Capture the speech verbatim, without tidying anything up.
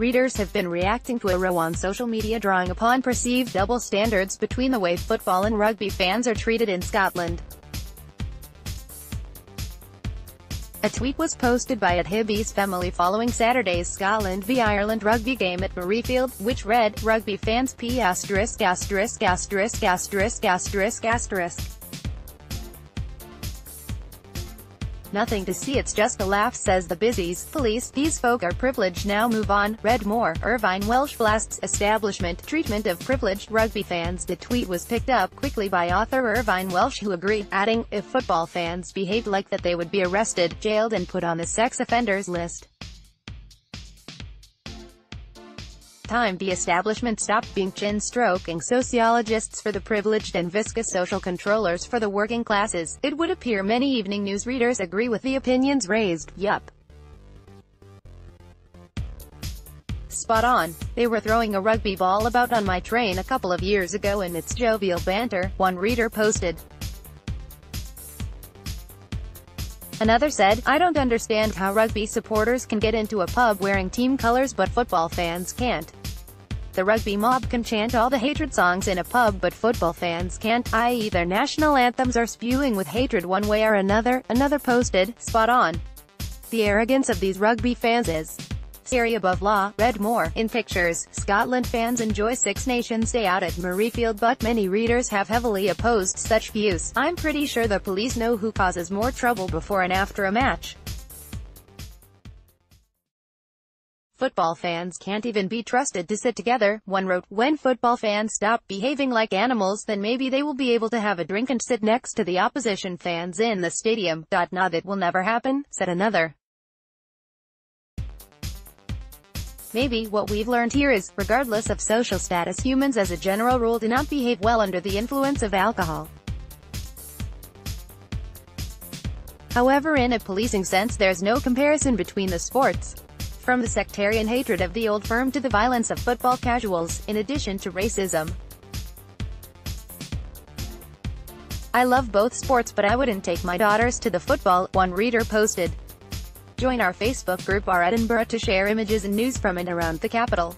Readers have been reacting to a row on social media drawing upon perceived double standards between the way football and rugby fans are treated in Scotland. A tweet was posted by at hibees family following Saturday's Scotland v Ireland rugby game at Murrayfield, which read, "Rugby fans p asterisk asterisk asterisk asterisk asterisk asterisk. Nothing to see, it's just a laugh," says the busies. Police, "These folk are privileged, now move on," read more. Irvine Welsh blasts establishment treatment of privileged rugby fans. The tweet was picked up quickly by author Irvine Welsh, who agreed, adding, "If football fans behaved like that, they would be arrested, jailed and put on the sex offenders list. Time the establishment stopped being chin-stroking sociologists for the privileged and viscous social controllers for the working classes." It would appear many evening news readers agree with the opinions raised. Yup. Spot on. "They were throwing a rugby ball about on my train a couple of years ago and it's jovial banter," one reader posted. Another said, "I don't understand how rugby supporters can get into a pub wearing team colors but football fans can't. The rugby mob can chant all the hatred songs in a pub but football fans can't, that is their national anthems are spewing with hatred one way or another." Another posted, "Spot on. The arrogance of these rugby fans is scary above law," read more. In pictures, Scotland fans enjoy Six Nations Day out at Murrayfield, but many readers have heavily opposed such views. "I'm pretty sure the police know who causes more trouble before and after a match. Football fans can't even be trusted to sit together," one wrote. "When football fans stop behaving like animals, then maybe they will be able to have a drink and sit next to the opposition fans in the stadium. Nah, that will never happen," said another. "Maybe what we've learned here is, regardless of social status, humans as a general rule do not behave well under the influence of alcohol. However, in a policing sense there's no comparison between the sports. From the sectarian hatred of the Old Firm to the violence of football casuals, in addition to racism. I love both sports but I wouldn't take my daughters to the football," one reader posted. Join our Facebook group R Edinburgh to share images and news from and around the capital.